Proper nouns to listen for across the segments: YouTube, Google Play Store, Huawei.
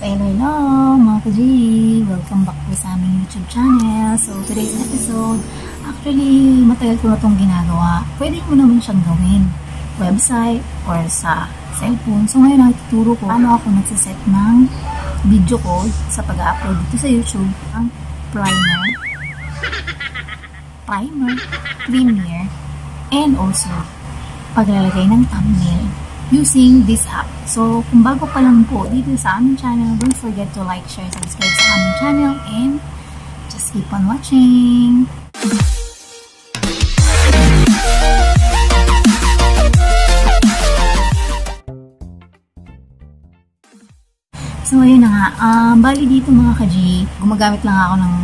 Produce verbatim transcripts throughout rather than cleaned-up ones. So hello, hello mga ka-G! Welcome back po sa aming YouTube channel. So today's episode, actually matagal ko na itong ginagawa. Pwede mo naman siyang gawin website or sa cellphone. So ngayon ang ituturo ko paano ako nagsaset ng video ko sa pag-upload dito sa YouTube. Ang primer, primer, premiere, and also paglalagay ng thumbnail using this app. So, kung bago pa lang po dito sa aming channel, don't forget to like, share, subscribe sa aming channel, and just keep on watching! So, ayun na nga. Um, bali dito mga ka-G, gumagamit lang ako ng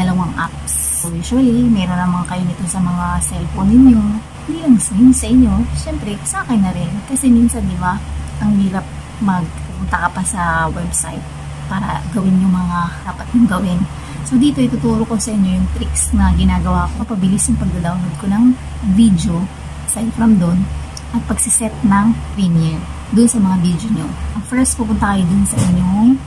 dalawang apps. So, usually, meron naman kayo nito sa mga cellphone ninyo. Hindi lang sa inyo, syempre, sa akin na rin. Kasi minsan, di ba, ang hirap magpunta ka pa sa website para gawin yung mga dapat mong gawin. So, dito, ituturo ko sa inyo yung tricks na ginagawa ko. Pabilis yung pag-download ko ng video, aside from doon, at pagsiset ng premiere doon sa mga video nyo. First, pupunta kayo dun sa inyong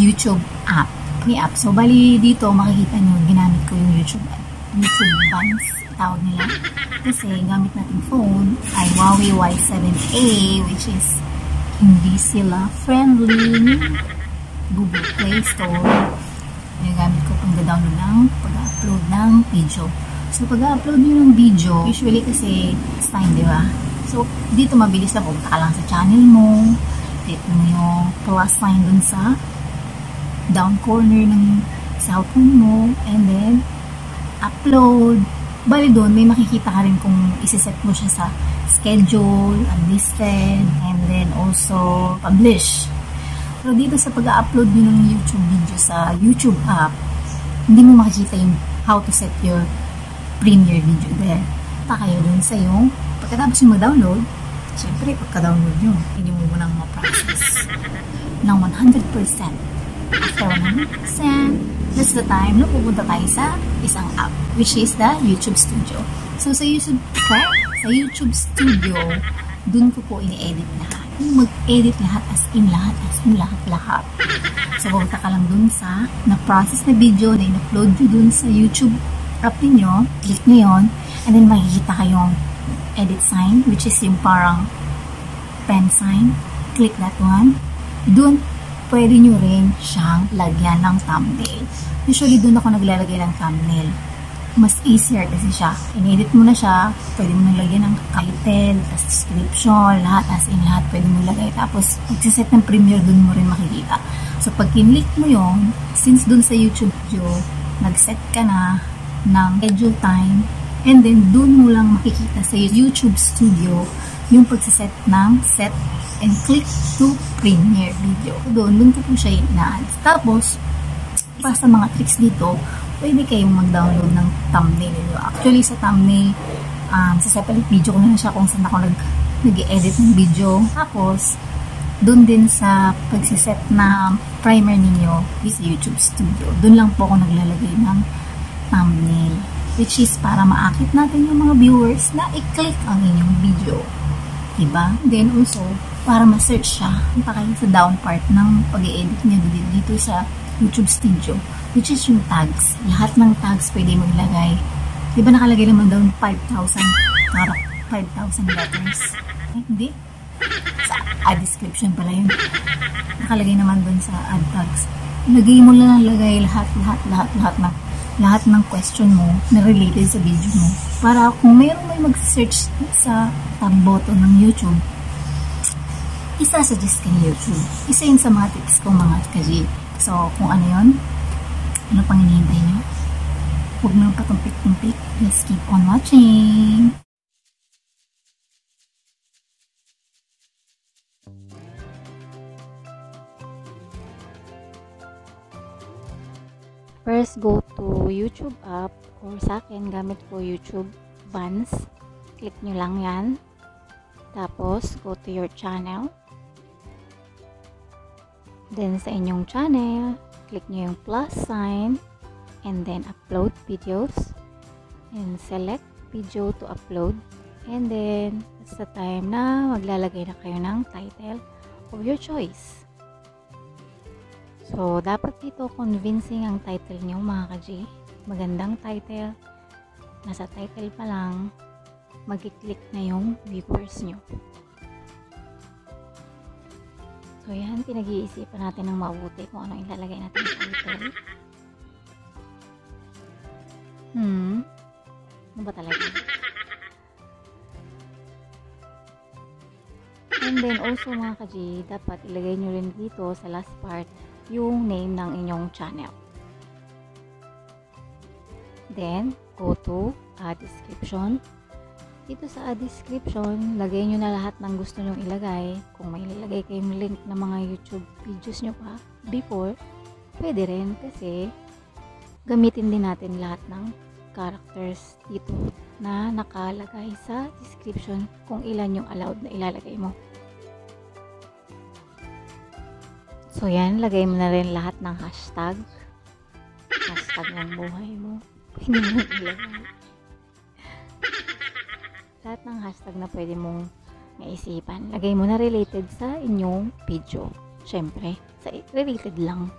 YouTube app. Okay, app. So, bali dito, makikita nyo, ginamit ko yung YouTube app. YouTube Bands, tawag nila. Kasi, gamit natin phone ay Huawei Y seven A, which is hindi sila friendly. Google Play Store. Gamit ko pag-download ng pag-upload ng video. So, pag-upload nyo ng video, usually kasi, it's time, di ba? So, dito mabilis na pumunta ka lang sa channel mo. Dito mo yung plus sign dun sa down corner ng cellphone mo. And then, upload. Bali dun, may makikita ka rin kung isiset mo siya sa schedule, unlisted, and then also publish. Pero dito sa pag-upload nyo ng YouTube video sa YouTube app, hindi mo makikita yung how to set your premiere video there. Punta kayo dun sa yung pagkatapos yung mag-download, siyempre pagka-download nyo, hindi mo munang ma-process ng one hundred percent. After one hundred percent, that's the time na pupunta tayo sa isang app, which is the YouTube Studio. So, sa YouTube, sa YouTube Studio, dun ko po ini-edit lahat. Mag-edit lahat as in lahat, as in lahat-lahat. So, pupunta ka lang dun sa na-process na video na in-upload nyo dun sa YouTube app niyo, click nyo yun, and then makikita kayong edit sign, which is yung parang pen sign. Click that one. Doon, pwede nyo rin siyang lagyan ng thumbnail. Usually, doon ako naglalagay ng thumbnail. Mas easier kasi siya. In-edit mo na siya. Pwede mo nalagyan ng title, description, lahat as in lahat. Pwede mo lagay. Tapos, magsiset ng premiere, doon mo rin makikita. So, pag kinlik mo yun, since doon sa YouTube video, nag-set ka na ng schedule time. And then, doon mo lang makikita sa YouTube Studio yung pagsiset ng set and click to premiere video. Doon, doon ko po siya ina-add. Tapos, para sa mga tricks dito, pwede kayong mag-download ng thumbnail nyo. Actually, sa thumbnail, um, sa separate video ko na siya kung saan ako nag-edit ng video. Tapos, doon din sa pagsiset na primer ninyo is YouTube Studio. Doon lang po ako naglalagay ng thumbnail, which is para maakit natin yung mga viewers na i-click ang inyong video. Diba? Then also, para ma-search siya, punta kayo sa down part ng pag-i-edit nyo dito sa YouTube Studio, which is yung tags. Lahat ng tags pwede maglagay. Diba nakalagay naman down five thousand parang five thousand letters? Eh, hindi. Sa ad description pala yun. Nakalagay naman doon sa ad tags. Lagay mo lang lagay lahat, lahat, lahat, lahat na lahat ng question mo na related sa video mo. Para kung mayroong may mag-search sa tab button ng YouTube, isa-suggest ka ni YouTube. Isa yun sa mga tips ko mga ka-G. So, kung ano yun, ano pang hinihintay nyo? Huwag nang patumpik-tumpik. Let's keep on watching! First, go to YouTube app or sa akin, gamit ko YouTube Bands. Click nyo lang yan. Tapos, go to your channel. Then, sa inyong channel, click nyo yung plus sign. And then, upload videos. And select video to upload. And then, that's the time na maglalagay na kayo ng title of your choice. So, dapat ito convincing ang title nyo mga ka-G. Magandang title. Nasa title pa lang, mag-click na yung viewers nyo. So, yan. Pinag-iisipan natin ng mabuti kung ano ilalagay natin sa title. Hmm. Ano ba talaga? And then, also mga ka-G, dapat ilagay nyo rin dito sa last part yung name ng inyong channel. Then, go to add description. Dito sa add description, lagay nyo na lahat ng gusto nyong ilagay. Kung may ilalagay kayong link ng mga YouTube videos nyo pa before, pwede rin kasi gamitin din natin lahat ng characters dito na nakalagay sa description kung ilan yung allowed na ilalagay mo. So yan, lagay mo na rin lahat ng hashtag. Hashtag ng buhay mo. Pwede mo ilagay. Lahat ng hashtag na pwede mong naisipan. Lagay mo na related sa inyong video. Siyempre, sa related lang.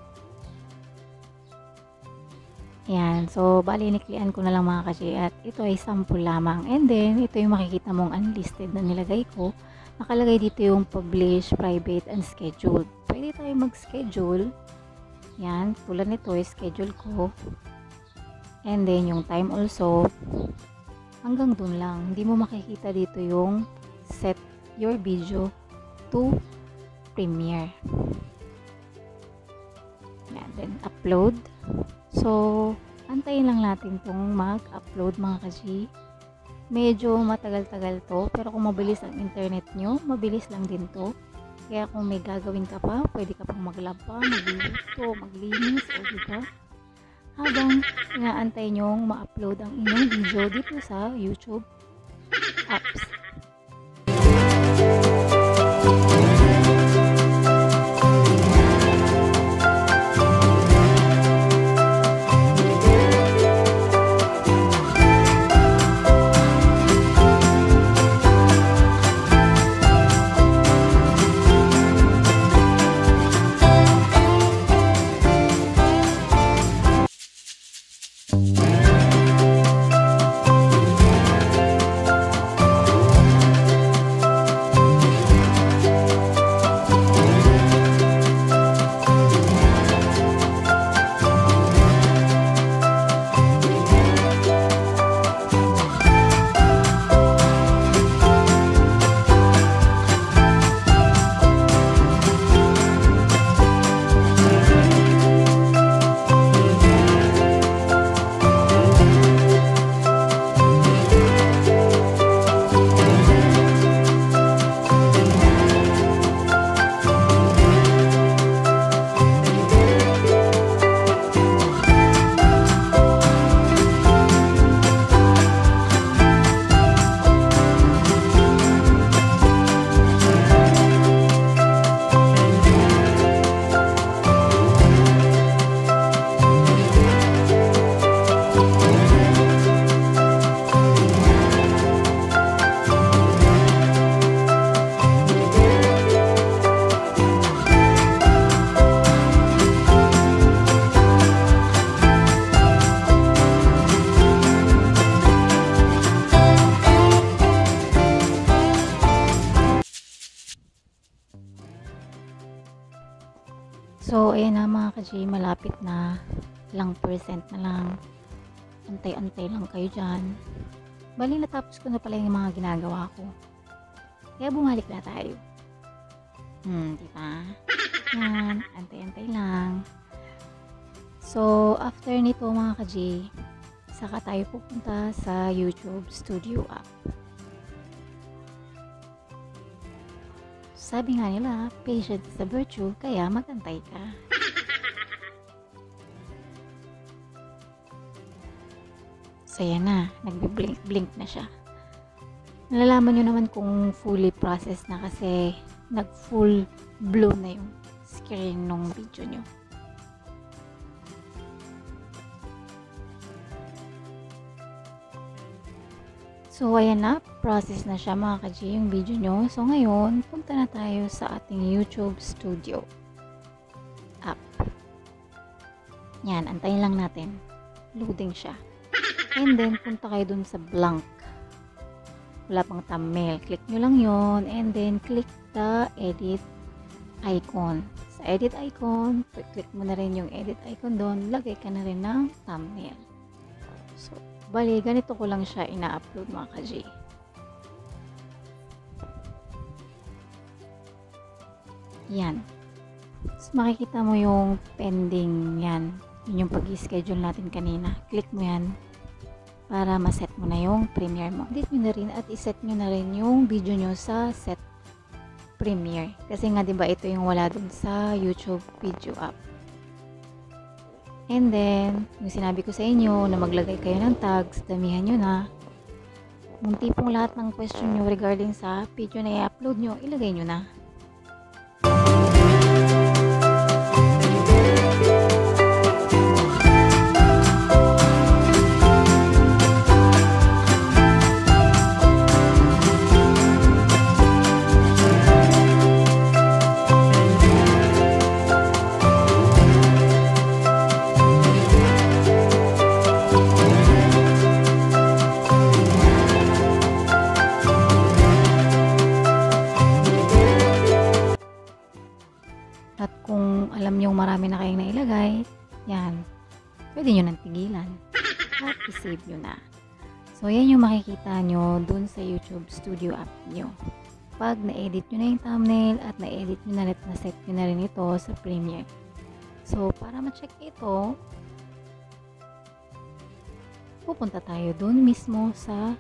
Yan. So, bali niklian ko na lang mga ka-G at ito ay sample lamang. And then, ito yung makikita mong unlisted na nilagay ko. Nakalagay dito yung publish, private, and scheduled. Pwede tayo mag-schedule. Yan, tulad nito, schedule ko. And then, yung time also. Hanggang dun lang. Hindi mo makikita dito yung set your video to premiere. Yan, then upload. So, antayin lang natin tong mag-upload mga ka-G. Medyo matagal-tagal to. Pero kung mabilis ang internet nyo, mabilis lang din to. Kaya kung may gagawin ka pa, pwede ka pang maglaba, magluluto, maglinis, o diba? Habang inaantay nyong ma-upload ang inyong video dito sa YouTube apps. So, ayan na mga ka-G, malapit na lang percent na lang. Antay-antay lang kayo dyan. Bali, natapos ko na pala yung mga ginagawa ko. Kaya bumalik na tayo. Hmm, diba? Yan, antay-antay lang. So, after nito mga ka-G, saka tayo pupunta sa YouTube Studio app. Sabi nga nila, patient is a virtue, kaya magantay ka. So, yan na. Nagbi-blink-blink na siya. Nalalaman nyo naman kung fully processed na kasi nag-full blow na yung screen ng video nyo. So, ayan na. Process na siya mga ka-G yung video nyo. So, ngayon, punta na tayo sa ating YouTube Studio app. Yan, antayin lang natin. Loading siya. And then, punta kayo dun sa blank. Wala pang thumbnail. Click nyo lang yon. And then, click the edit icon. Sa edit icon, click mo na rin yung edit icon doon. Lagay ka na rin ng thumbnail. So, bali, ganito ko lang siya ina-upload mga ka-G. Yan. So, makikita mo yung pending yan. Yun yung pag-schedule natin kanina. Click mo yan para ma-set mo na yung Premiere mo. Edit nyo na rin at iset nyo na rin yung video nyo sa set Premiere. Kasi nga diba ito yung wala dun sa YouTube video app. And then, yung sinabi ko sa inyo na maglagay kayo ng tags, damihan nyo na. Yung tipong lahat ng question nyo regarding sa video na i-upload nyo, ilagay nyo na. At kung alam nyo marami na kayong nailagay, yan, pwede nyo nang tigilan. At isave nyo na. So, yan yung makikita nyo dun sa YouTube Studio app nyo. Pag na-edit nyo na yung thumbnail at na-edit nyo na, na-set nyo na rin ito sa Premiere. So, para ma-check ito, pupunta tayo dun mismo sa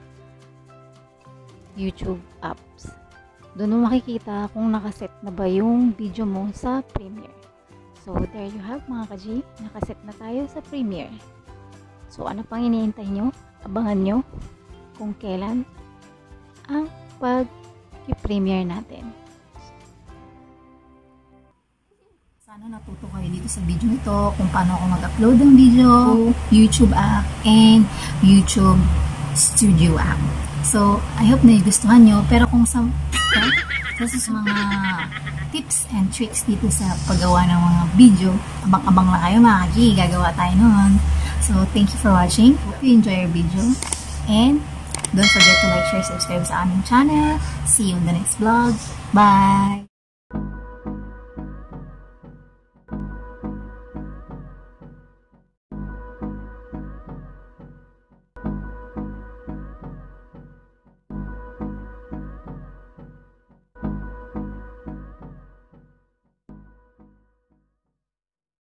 YouTube apps. Doon mo makikita kung nakaset na ba yung video mo sa Premiere. So, there you have mga ka-G. Nakaset na tayo sa Premiere. So, ano pang iniintay nyo? Abangan nyo kung kailan ang pag-premiere natin. Sana natuto kayo dito sa video nito kung paano ako mag-upload ng video, YouTube app, and YouTube Studio app. So, I hope na gustuhan nyo. Pero kung sa... Kasi sa mga tips and tricks dito sa paggawa ng mga video, abang-abang na kayo mga ka-G, gagawa tayo noon. So, thank you for watching. Hope you enjoy your video. And don't forget to like, share, subscribe sa aming channel. See you on the next vlog. Bye!